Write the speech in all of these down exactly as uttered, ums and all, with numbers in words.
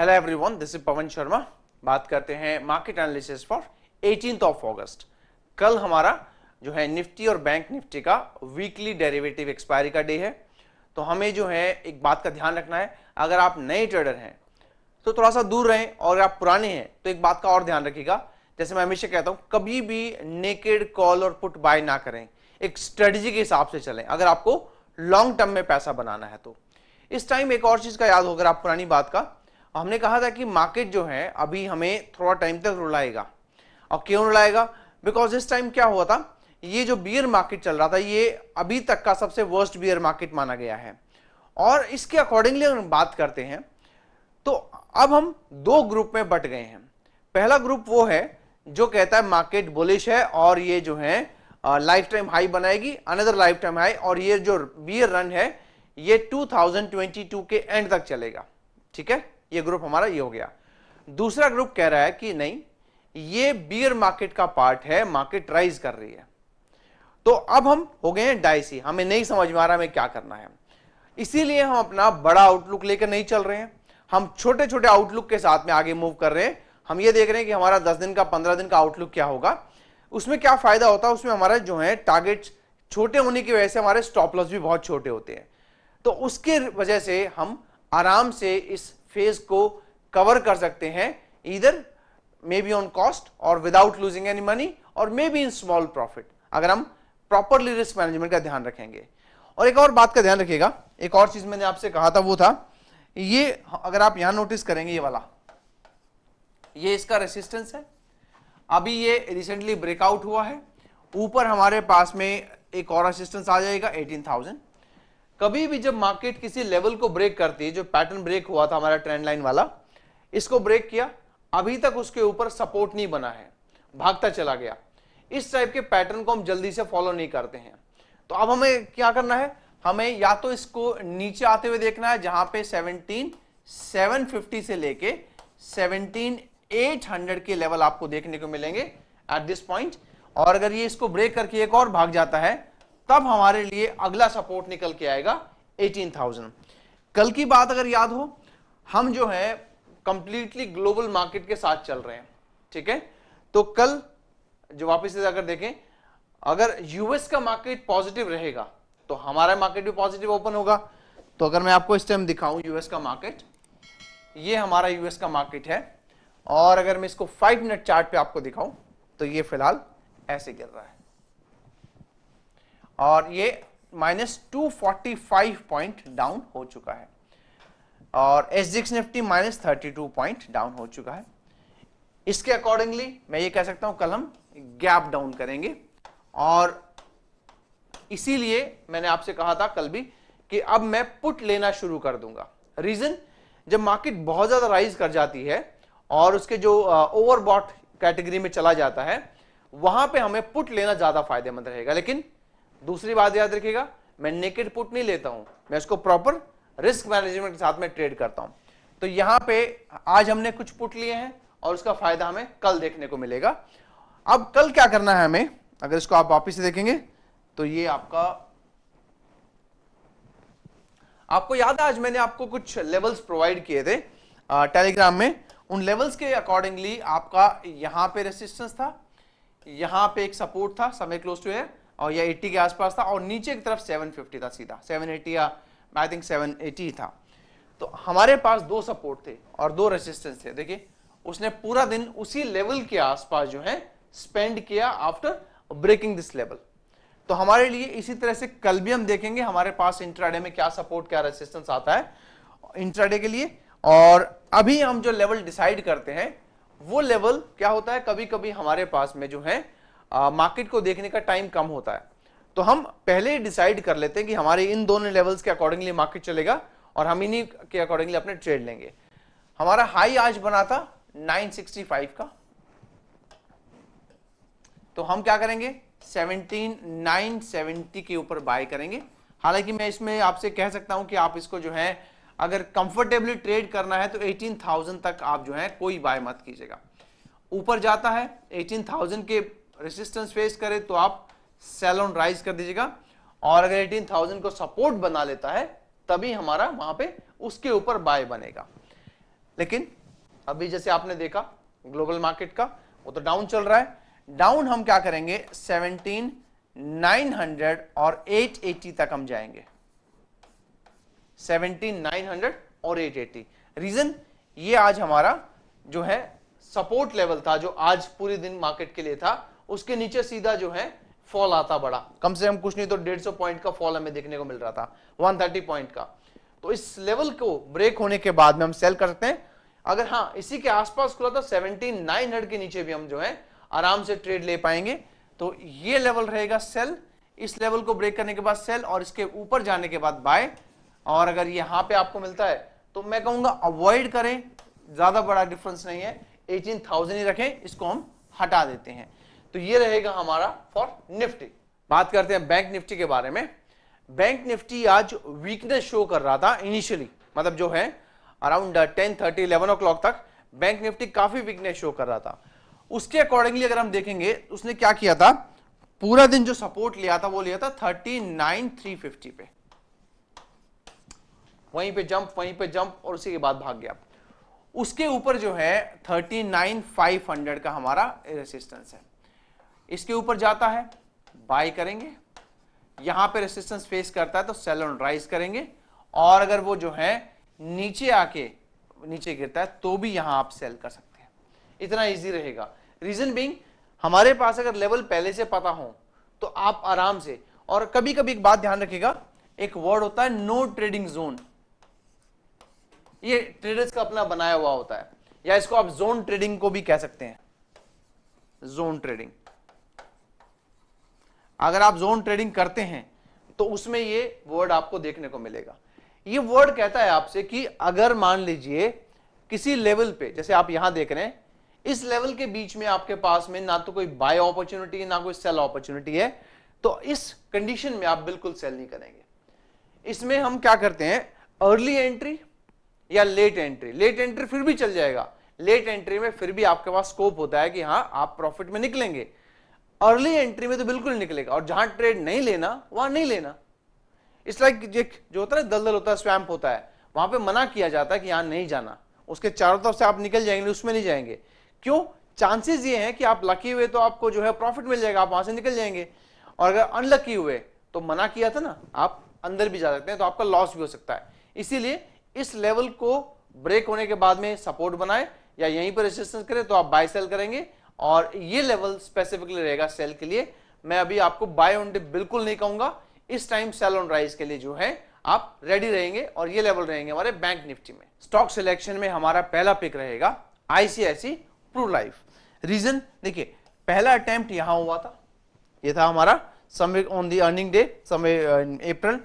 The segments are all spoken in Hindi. Hello everyone, this is Pawan Sharma. बात करते हैं मार्केट एनालिसिस फॉर अठारहवीं ऑफ अगस्त। कल हमारा जो है निफ्टी और बैंक निफ्टी का वीकली डेरिवेटिव एक्सपायरी का डे है, तो हमें जो है एक बात का ध्यान रखना है। अगर आप नए ट्रेडर हैं तो थोड़ा सा दूर रहें, और अगर आप पुराने हैं तो एक बात का और ध्यान रखिएगा। जैसे मैं हमेशा कहता हूँ, कभी भी नेकेड कॉल और पुट बाय ना करें, एक स्ट्रेटेजी के हिसाब से चलें अगर आपको लॉन्ग टर्म में पैसा बनाना है तो। इस टाइम एक और चीज़ का याद होगा आप पुरानी बात का, हमने कहा था कि मार्केट जो है अभी हमें थोड़ा टाइम तक रुलाएगा। और क्यों रुलाएगा? बिकॉज इस टाइम क्या हुआ था, ये जो बियर मार्केट चल रहा था ये अभी तक का सबसे वर्स्ट बियर मार्केट माना गया है। और इसके अकॉर्डिंगली हम बात करते हैं तो अब हम दो ग्रुप में बट गए हैं। पहला ग्रुप वो है जो कहता है मार्केट बुलिश है और ये जो है लाइफ टाइम हाई बनाएगी, अनदर लाइफ टाइम हाई, और ये जो बियर रन है ये टू थाउजेंड ट्वेंटी टू के एंड तक चलेगा। ठीक है, ये ग्रुप हमारा ये हो गया। दूसरा ग्रुप कह रहा है कि नहीं, ये बियर मार्केट का पार्ट है, मार्केट राइज कर रही है। तो अब हम हो गए हैं डाइसी, हमें नहीं समझ में आ रहा हमें क्या करना है। इसीलिए हम अपना बड़ा आउटलुक लेकर नहीं चल रहे हैं, हम छोटे छोटे आउटलुक के साथ में आगे मूव कर रहे हैं। हम ये देख रहे हैं कि हमारा दस दिन का पंद्रह दिन का आउटलुक क्या होगा, उसमें क्या फायदा होता है। उसमें हमारा जो है टारगेट छोटे होने की वजह से हमारे स्टॉप लॉस भी बहुत छोटे होते हैं, तो उसके वजह से हम आराम से इस फेज को कवर कर सकते हैं, इधर मे बी ऑन कॉस्ट और विदाउट लूजिंग एनी मनी, और may be in small profit, अगर हम प्रॉपरली रिस्क मैनेजमेंट का ध्यान रखेंगे। और एक और बात का ध्यान रखिएगा, एक और चीज मैंने आपसे कहा था वो था ये, अगर आप यहां नोटिस करेंगे ये वाला, ये इसका रेसिस्टेंस है। अभी ये रिसेंटली ब्रेकआउट हुआ है, ऊपर हमारे पास में एक और रेसिस्टेंस आ जाएगा एटीन थाउजेंड। कभी भी जब मार्केट किसी लेवल को ब्रेक करती है, जो पैटर्न ब्रेक हुआ था हमारा ट्रेंड लाइन वाला, इसको ब्रेक किया, अभी तक उसके ऊपर सपोर्ट नहीं बना है, भागता चला गया, इस टाइप के पैटर्न को हम जल्दी से फॉलो नहीं करते हैं। तो अब हमें क्या करना है, हमें या तो इसको नीचे आते हुए देखना है जहां पे सत्रह हज़ार सात सौ पचास से लेके सत्रह हज़ार आठ सौ के लेवल आपको देखने को मिलेंगे एट दिस पॉइंट। और अगर ये इसको ब्रेक करके एक और भाग जाता है, तब हमारे लिए अगला सपोर्ट निकल के आएगा अठारह हज़ार। कल की बात अगर याद हो, हम जो है कंप्लीटली ग्लोबल मार्केट के साथ चल रहे हैं। ठीक है, तो कल जो वापस से अगर देखें, अगर यूएस का मार्केट पॉजिटिव रहेगा तो हमारा मार्केट भी पॉजिटिव ओपन होगा। तो अगर मैं आपको इस टाइम दिखाऊं यूएस का मार्केट, ये हमारा यूएस का मार्केट है, और अगर मैं इसको फाइव मिनट चार्ट पे आपको दिखाऊं तो ये फिलहाल ऐसे गिर रहा है, और ये minus two forty five point down हो चुका है, और SDX Nifty minus thirty two point down हो चुका है। इसके अकॉर्डिंगली मैं ये कह सकता हूँ कल हम गैप डाउन करेंगे, और इसीलिए मैंने आपसे कहा था कल भी कि अब मैं पुट लेना शुरू कर दूंगा। रीजन, जब मार्केट बहुत ज़्यादा राइज कर जाती है और उसके जो ओवरबॉट uh, कैटेगरी में चला जाता है, वहाँ पे हमें पुट लेना ज़्यादा फायदेमंद रहेगा। लेकिन दूसरी बात याद रखिएगा, मैं नेकेड पुट नहीं लेता हूं, मैं उसको प्रॉपर रिस्क मैनेजमेंट के साथ में ट्रेड करता हूं। तो यहां पे आज हमने कुछ पुट लिए हैं और उसका फायदा हमें कल देखने को मिलेगा। अब कल क्या करना है हमें, अगर इसको आप वापस से देखेंगे तो ये आपका, आपको याद है आज मैंने आपको कुछ लेवल्स प्रोवाइड किए थे टेलीग्राम में, उन लेवल्स के अकॉर्डिंगली आपका यहां पर रेसिस्टेंस था, यहां पर एक सपोर्ट था समय क्लोज टू है, और ये अस्सी के आसपास था, और नीचे की तरफ सात सौ पचास था, सीधा सात सौ अस्सी या आई थिंक सात सौ अस्सी था। तो हमारे पास दो सपोर्ट थे और दो रेजिस्टेंस थे। देखिए, उसने पूरा दिन उसी लेवल के आसपास जो है स्पेंड किया आफ्टर ब्रेकिंग दिस लेवल। तो हमारे लिए इसी तरह से कल भी हम देखेंगे हमारे पास इंट्राडे में क्या सपोर्ट क्या रेजिस्टेंस आता है इंट्राडे के लिए। और अभी हम जो लेवल डिसाइड करते हैं वो लेवल क्या होता है, कभी कभी हमारे पास में जो है मार्केट uh, को देखने का टाइम कम होता है, तो हम पहले ही डिसाइड कर लेते हैं कि हमारे इन दोनों लेवल्स के अकॉर्डिंगली मार्केट चलेगा, और हम इन्हीं के अकॉर्डिंगली अपने ट्रेड लेंगे। हमारा हाई आज बना था नौ सौ पैंसठ का, तो हम क्या करेंगे सत्रह हज़ार नौ सौ सत्तर के ऊपर बाय करेंगे। हालांकि मैं इसमें आपसे कह सकता हूं कि आप इसको जो है अगर कंफर्टेबली ट्रेड करना है तो अठारह हज़ार तक आप जो है कोई बाय मत कीजिएगा। ऊपर जाता है अठारह हज़ार के रेसिस्टेंस फेस करे तो आप सेल ऑन राइज कर दीजिएगा, और अगर अठारह हज़ार को सपोर्ट बना लेता है तभी हमारा वहां पे उसके ऊपर बाय बनेगा। लेकिन अभी जैसे आपने देखा ग्लोबल मार्केट का वो तो डाउन चल रहा है, डाउन हम क्या करेंगे सत्रह हज़ार नौ सौ और आठ सौ अस्सी तक हम जाएंगे, सत्रह हज़ार नौ सौ और आठ सौ अस्सी। रीजन ये आज हमारा जो है सपोर्ट लेवल था जो आज पूरे दिन मार्केट के लिए था, उसके नीचे सीधा जो है फॉल आता बड़ा, कम से कम कुछ नहीं तो डेढ़ सौ पॉइंट का फॉल हमें देखने को मिल रहा था एक सौ तीस पॉइंट का। तो इस लेवल को ब्रेक होने के बाद में हम सेल कर सकते हैं। अगर हाँ इसी के आसपास खुला था सत्रह हज़ार नौ सौ के नीचे भी हम जो है आराम से ट्रेड ले पाएंगे। तो ये लेवल रहेगा सेल, इस लेवल को ब्रेक करने के बाद सेल और इसके ऊपर जाने के बाद बाय। और अगर यहाँ पे आपको मिलता है तो मैं कहूंगा अवॉइड करें, ज्यादा बड़ा डिफरेंस नहीं है, अठारह हज़ार ही रखें, इसको हम हटा देते हैं। तो ये रहेगा हमारा फॉर निफ्टी। बात करते हैं बैंक निफ्टी के बारे में। बैंक निफ्टी आज वीकनेस शो कर रहा था इनिशियली, मतलब जो है around ten thirty eleven o'clock तक बैंक निफ्टी काफी वीकनेस शो कर रहा था। उसके अकॉर्डिंगली अगर हम देखेंगे उसने क्या किया था, पूरा दिन जो सपोर्ट लिया था वो लिया था उनतालीस हज़ार तीन सौ पचास पे, वहीं पे जंप वहीं पे जंप और उसी के बाद भाग गया। उसके ऊपर जो है उनतालीस हज़ार पाँच सौ का हमारा रेसिस्टेंस है, इसके ऊपर जाता है बाय करेंगे, यहां पे रेसिस्टेंस फेस करता है तो सेल ऑन राइज करेंगे, और अगर वो जो है नीचे आके नीचे गिरता है तो भी यहां आप सेल कर सकते हैं। इतना इजी रहेगा। रीजन बीइंग हमारे पास अगर लेवल पहले से पता हो तो आप आराम से, और कभी कभी एक बात ध्यान रखिएगा, एक वर्ड होता है नो ट्रेडिंग जोन, ये ट्रेडर्स का अपना बनाया हुआ होता है, या इसको आप जोन ट्रेडिंग को भी कह सकते हैं। जोन ट्रेडिंग, अगर आप जोन ट्रेडिंग करते हैं तो उसमें ये वर्ड आपको देखने को मिलेगा। ये वर्ड कहता है आपसे कि अगर मान लीजिए किसी लेवल पे, जैसे आप यहां देख रहे हैं, इस लेवल के बीच में आपके पास में ना तो कोई बाय अपॉर्चुनिटी है ना कोई सेल अपॉर्चुनिटी है, तो इस कंडीशन में आप बिल्कुल सेल नहीं करेंगे। इसमें हम क्या करते हैं, अर्ली एंट्री या लेट एंट्री। लेट एंट्री फिर भी चल जाएगा, लेट एंट्री में फिर भी आपके पास स्कोप होता है कि हाँ आप प्रॉफिट में निकलेंगे। अर्ली एंट्री में तो बिल्कुल निकलेगा, और जहां ट्रेड नहीं लेना वहां नहीं लेना। इट्स लाइक जो होता है दलदल होता है, स्वैम्प होता है, वहां पे मना किया जाता है कि यहां नहीं जाना, उसके चारों तरफ से आप निकल जाएंगे, उसमें नहीं जाएंगे। क्यों? चांसेस ये हैं कि आप लकी हुए तो आपको जो है प्रॉफिट मिल जाएगा, आप वहां से निकल जाएंगे, और अगर अनलकी हुए तो मना किया था ना, आप अंदर भी जा सकते हैं, तो आपका लॉस भी हो सकता है। इसीलिए इस लेवल को ब्रेक होने के बाद में सपोर्ट बनाए या यहीं पर रेजिस्टेंस करें तो आप बाय सेल करेंगे, और ये लेवल स्पेसिफिकली रहेगा सेल के लिए। मैं अभी आपको बाय ऑन डिप बिल्कुल नहीं कहूंगा, इस टाइम सेल ऑन राइज के लिए जो है आप रेडी रहेंगे, और ये लेवल रहेंगे हमारे बैंक निफ्टी में। स्टॉक सिलेक्शन में हमारा पहला पिक रहेगा आईसीआईसीआई प्रू लाइफ। रीजन देखिए, पहला अटेम्प्ट यहां हुआ था, ये था हमारा somewhere on the earning day, somewhere in April.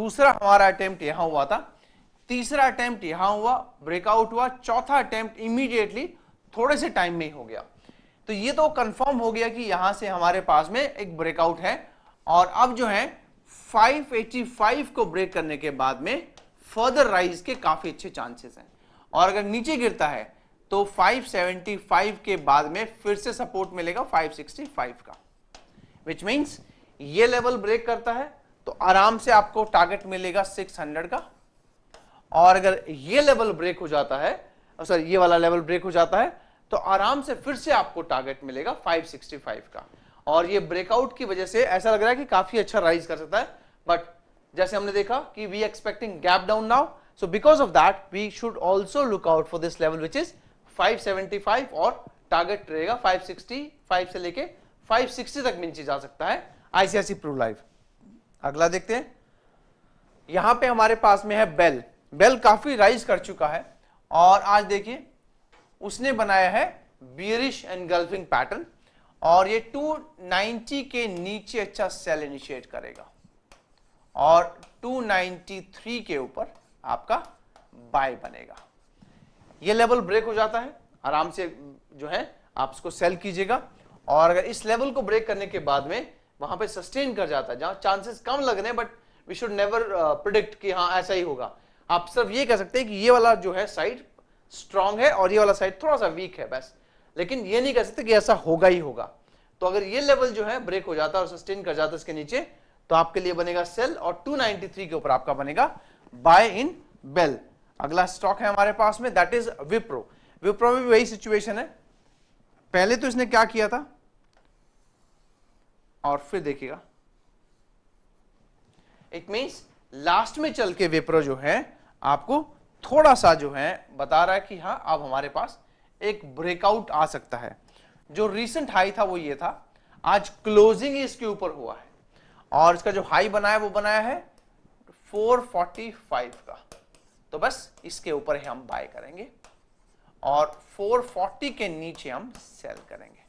दूसरा हमारा अटेम्प्ट यहां हुआ था, तीसरा अटेम्प्ट यहां हुआ, ब्रेकआउट हुआ, चौथा अटेम्प्ट इमीडिएटली थोड़े से टाइम में ही हो गया। तो ये तो कंफर्म हो गया कि यहां से हमारे पास में एक ब्रेकआउट है, और अब जो है पाँच सौ पचासी को ब्रेक करने के बाद में फर्दर राइज के काफी अच्छे चांसेस हैं, और अगर नीचे गिरता है तो पाँच सौ पचहत्तर के बाद में फिर से सपोर्ट मिलेगा पाँच सौ पैंसठ का, विच मींस ये लेवल ब्रेक करता है तो आराम से आपको टारगेट मिलेगा छह सौ का, और अगर ये लेवल ब्रेक हो जाता है, सॉरी ये वाला लेवल ब्रेक हो जाता है तो आराम से फिर से आपको टारगेट मिलेगा पाँच सौ पैंसठ का। और ये ब्रेकआउट की वजह से ऐसा लग रहा है कि काफी अच्छा राइज कर सकता है, बट जैसे हमने देखा कि we expecting gap down now, so because of that we should also look out for this level which is पाँच सौ पचहत्तर, और टारगेट रहेगा पाँच सौ पैंसठ से लेके पाँच सौ साठ तक नीचे जा सकता है आईसीआईसीआई प्रू लाइफ। अगला देखते हैं, यहां पे हमारे पास में है बेल। बेल काफी राइज कर चुका है, और आज देखिए उसने बनाया है बियरिश एनगल्फिंग पैटर्न, और ये दो सौ नब्बे के नीचे अच्छा सेल इनिशिएट करेगा, और दो सौ तिरानवे के ऊपर आपका बाय बनेगा। ये लेवल ब्रेक हो जाता है, आराम से जो है आप इसको सेल कीजिएगा, और अगर इस लेवल को ब्रेक करने के बाद में वहां पे सस्टेन कर जाता है, जहां चांसेस कम लग रहे हैं, but we should never predict कि हाँ ऐसा ही होगा। आप सिर्फ ये कह सकते हैं कि ये वाला जो है साइड स्ट्रांग है और ये वाला साइड थोड़ा सा वीक है बस, लेकिन ये नहीं कह सकते कि ऐसा होगा ही होगा। तो अगर ये लेवल जो है ब्रेक हो जाता है और सस्टेन कर जाता है इसके नीचे, तो आपके लिए बनेगा सेल, और दो सौ तिरानवे के ऊपर आपका बनेगा बाय इन बेल। अगला स्टॉक है हमारे पास में, दैट इज विप्रो। विप्रो में भी वही सिचुएशन है, पहले तो इसने क्या किया था और फिर देखिएगा, इट मींस लास्ट में चल के विप्रो जो है आपको थोड़ा सा जो है बता रहा है कि हाँ अब हमारे पास एक ब्रेकआउट आ सकता है। जो रीसेंट हाई था वो ये था, आज क्लोजिंग इसके ऊपर हुआ है और इसका जो हाई बनाया वो बनाया है चार सौ पैंतालीस का, तो बस इसके ऊपर ही हम बाय करेंगे और चार सौ चालीस के नीचे हम सेल करेंगे।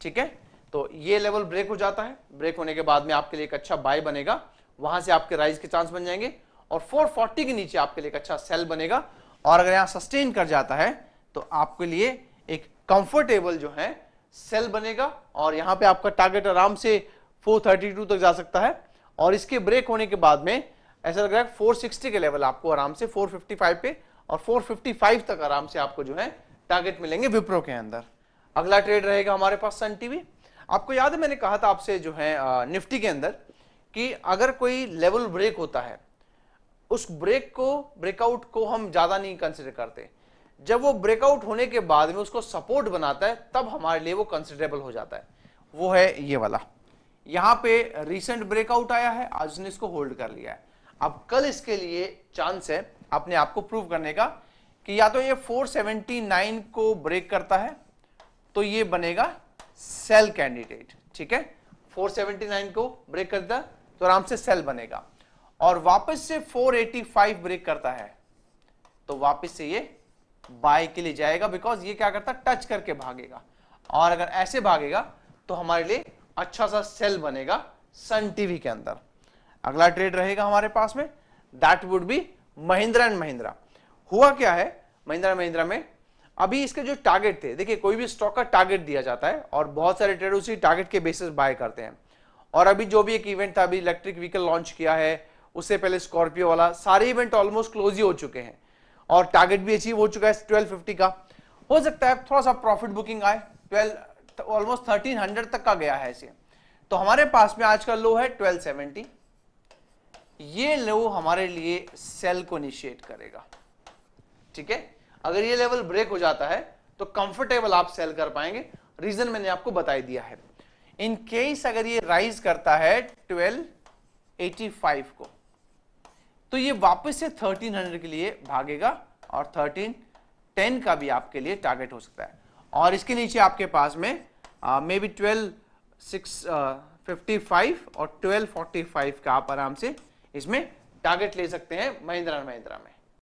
ठीक है, तो ये लेवल ब्रेक हो जाता है, ब्रेक होने के बाद में आपके लिए एक अच्छा बाय बनेगा, वहां से आपके राइज के चांस बन जाएंगे और चार सौ चालीस के नीचे आपके लिए एक अच्छा सेल बनेगा और अगर यहाँ सस्टेन कर जाता है तो आपके लिए एक कंफर्टेबल जो है सेल बनेगा और यहाँ पे आपका टारगेट आराम से चार सौ बत्तीस तक जा सकता है और इसके ब्रेक होने के बाद में ऐसा लग रहा है चार सौ साठ के लेवल आपको आराम से चार सौ पचपन पे और चार सौ पचपन तक आराम से आपको जो है टारगेट मिलेंगे विप्रो के अंदर। अगला ट्रेड रहेगा हमारे पास सन टीवी। आपको याद है मैंने कहा था आपसे जो है निफ्टी के अंदर कि अगर कोई लेवल ब्रेक होता है उस ब्रेक को ब्रेकआउट को हम ज्यादा नहीं कंसिडर करते, जब वो ब्रेकआउट होने के बाद में उसको सपोर्ट बनाता है तब हमारे लिए वो कंसिडरेबल हो जाता है। वो है ये वाला, यहाँ पे रिसेंट ब्रेकआउट आया है, आज उसने इसको होल्ड कर लिया है। अब कल इसके लिए चांस है अपने आप को प्रूव करने का कि या तो ये चार सौ उन्यासी को ब्रेक करता है तो ये बनेगा सेल कैंडिडेट। ठीक है, चार सौ उन्यासी को ब्रेक करता है तो आराम से सेल बनेगा और वापस से चार सौ पचासी ब्रेक करता है तो वापस से ये बाय के लिए जाएगा, बिकॉज ये क्या करता है टच करके भागेगा और अगर ऐसे भागेगा तो हमारे लिए अच्छा सा सेल बनेगा सन टीवी के अंदर। अगला ट्रेड रहेगा हमारे पास में, that would be Mahindra and Mahindra. हुआ क्या है महिंद्रा एंड महिंद्रा में, अभी इसके जो टारगेट थे, देखिए कोई भी स्टॉक का टारगेट दिया जाता है और बहुत सारे ट्रेड उसी टारगेट के बेसिस बाय करते हैं और अभी जो भी एक इवेंट था, अभी इलेक्ट्रिक व्हीकल लॉन्च किया है, उससे पहले स्कॉर्पियो वाला, सारे इवेंट ऑलमोस्ट क्लोज ही हो चुके हैं और टारगेट भी अचीव हो चुका है बारह सौ पचास का। हो सकता है थोड़ा सा प्रॉफिट बुकिंग आए, बारह ऑलमोस्ट तेरह सौ तक का गया है ऐसे, तो हमारे पास में आज का लो है बारह सौ सत्तर, ये लो हमारे लिए सेल को इनिशिएट करेगा। ठीक है, अगर ये लेवल ब्रेक हो जाता है तो कंफर्टेबल आप सेल कर पाएंगे, रीजन मैंने आपको बताई दिया है। इन केस अगर ये राइज करता है बारह सौ पचासी को तो ये वापस से तेरह सौ के लिए भागेगा और तेरह सौ दस का भी आपके लिए टारगेट हो सकता है और इसके नीचे आपके पास में मे बी बारह सौ पचपन और बारह सौ पैंतालीस का आप आराम से इसमें टारगेट ले सकते हैं महिंद्रा महिंद्रा में।